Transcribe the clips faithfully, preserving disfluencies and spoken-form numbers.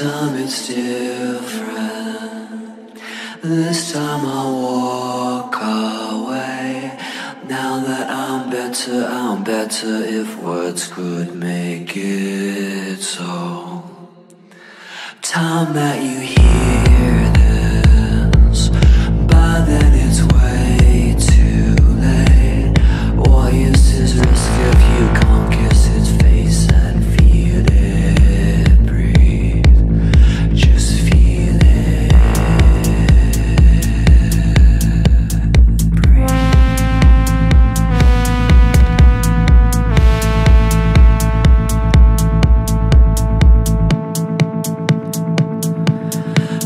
time it's different. This time I'll walk away. Now that I'm better, I'm better. If words could make it so, time that you hear this, by then it's way too late. What use is risk if you can't kiss its face and feel it breathe? Just feel it breathe.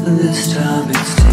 This time it's to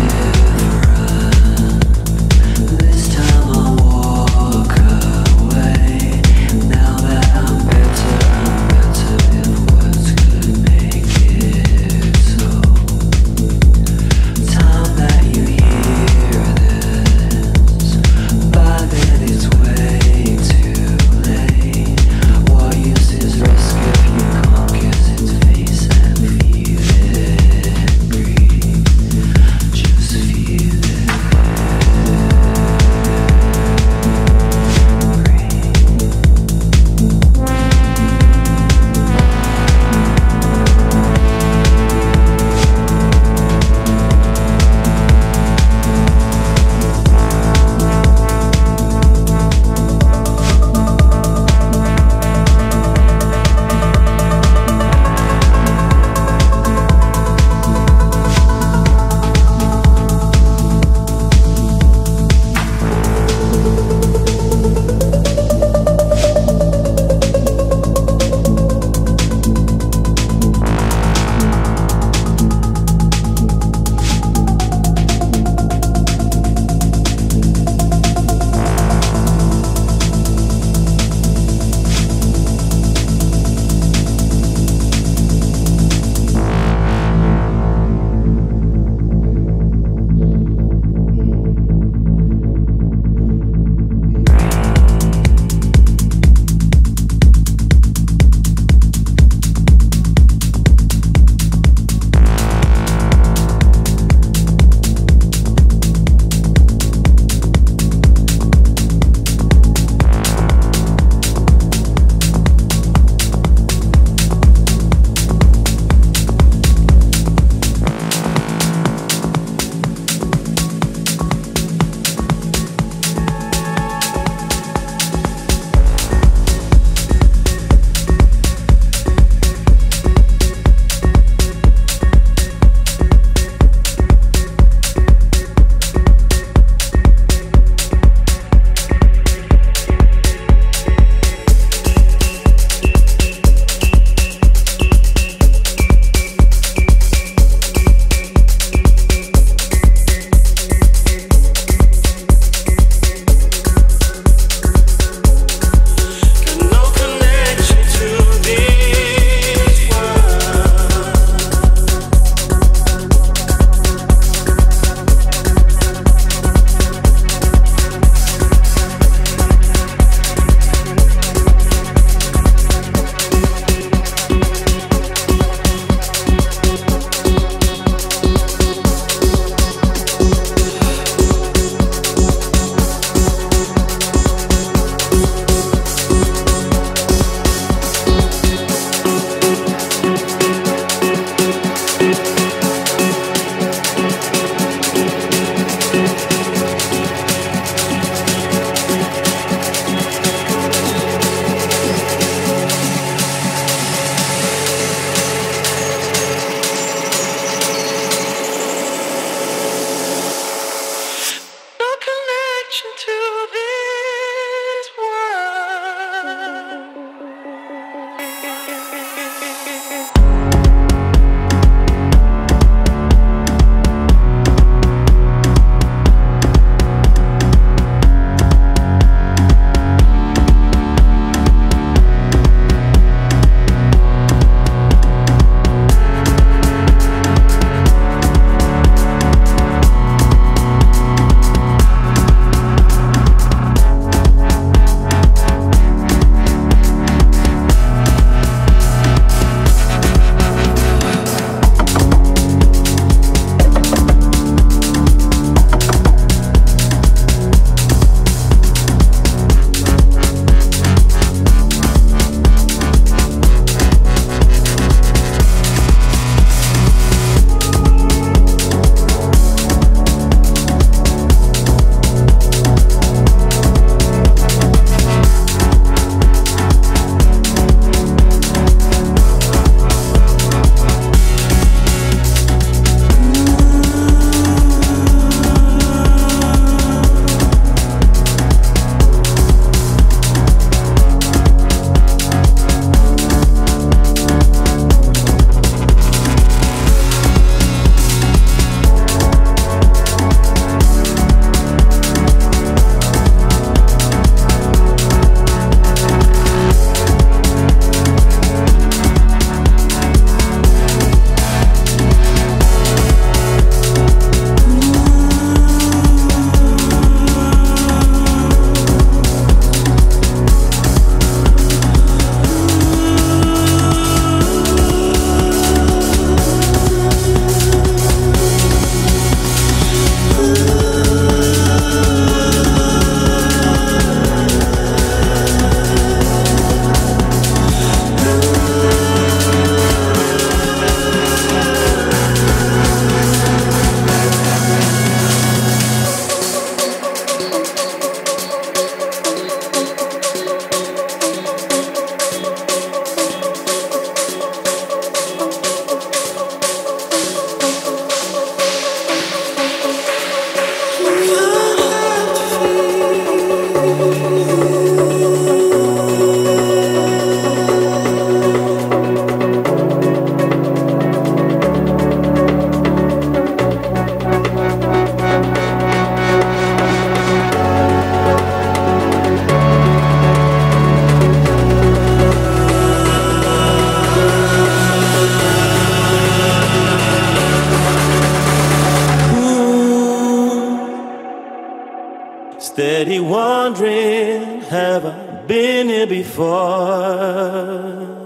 steady wondering, have I been here before?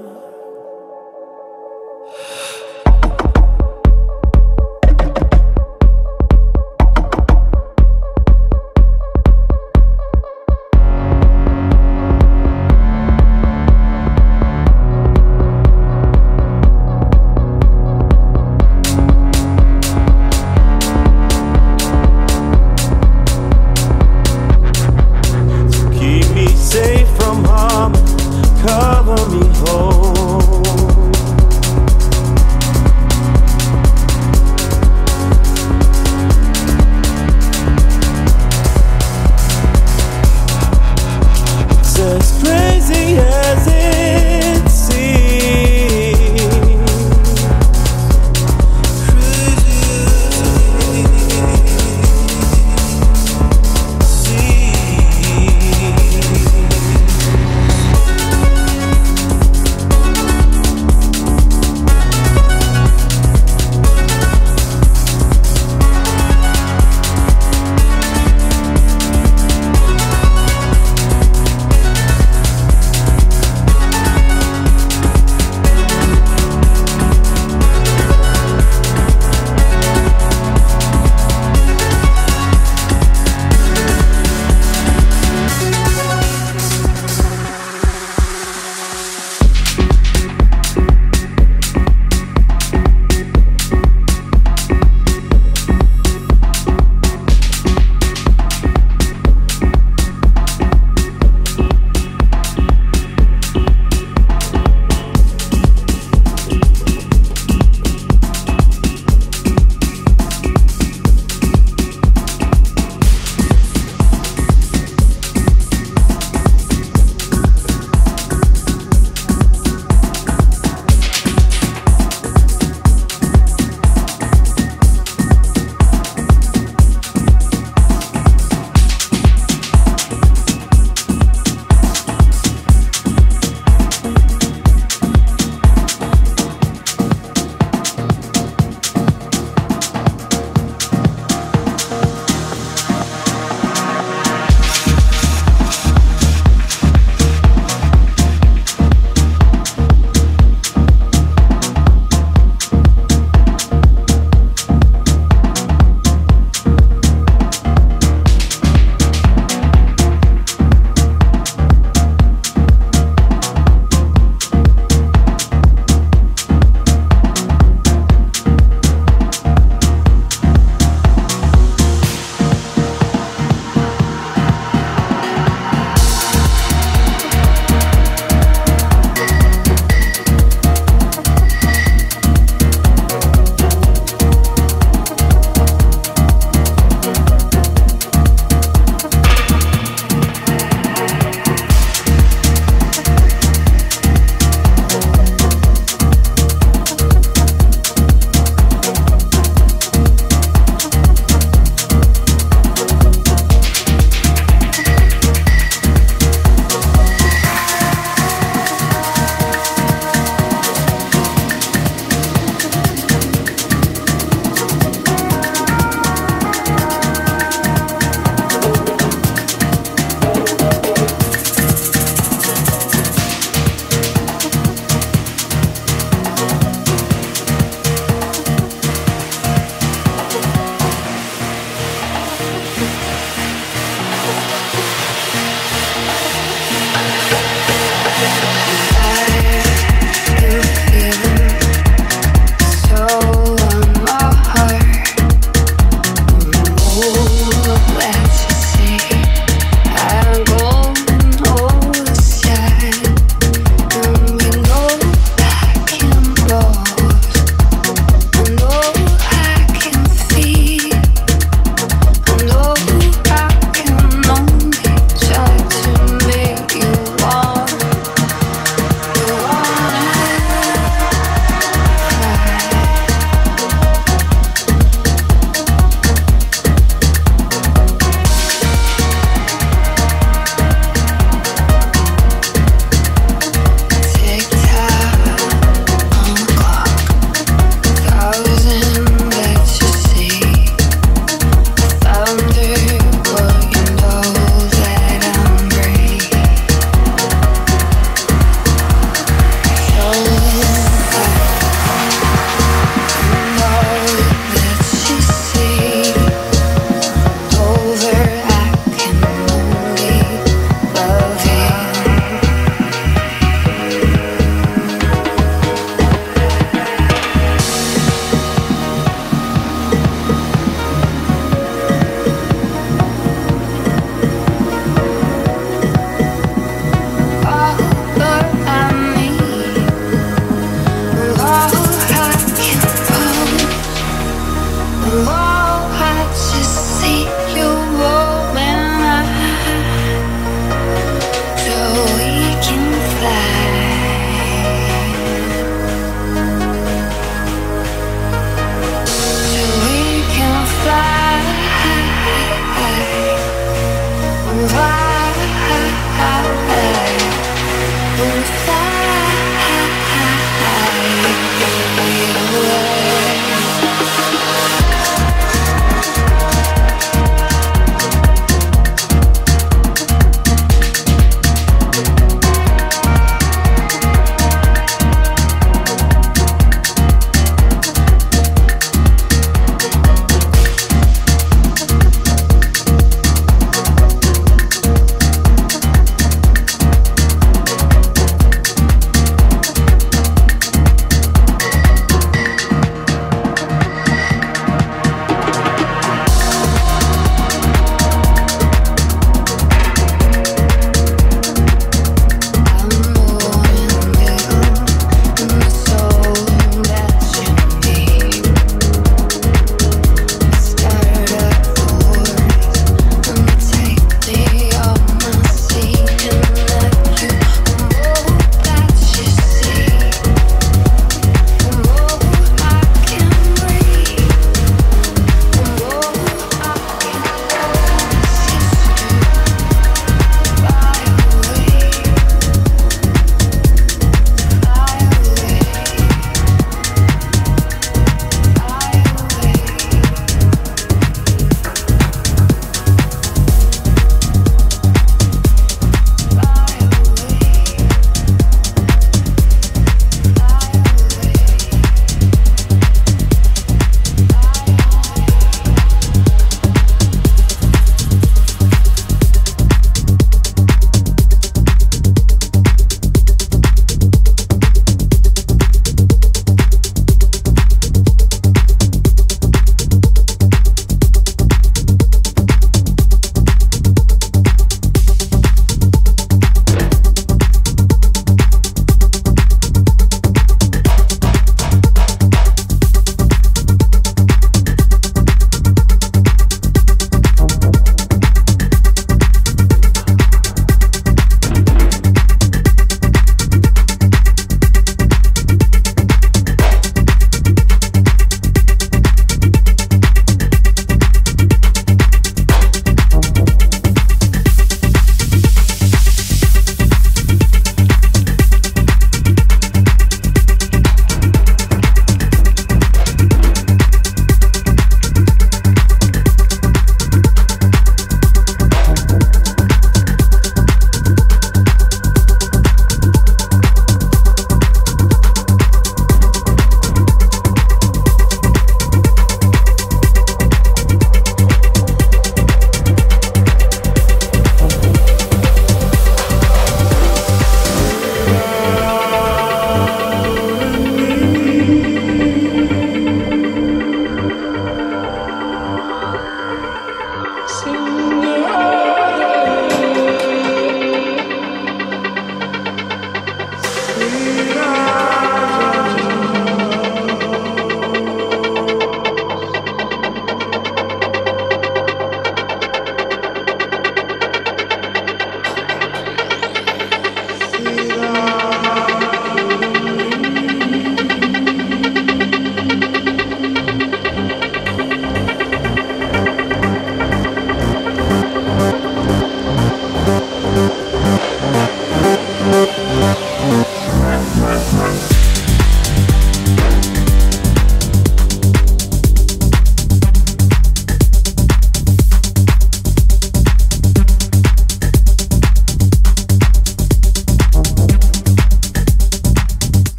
Safe from harm, cover me whole.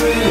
Free.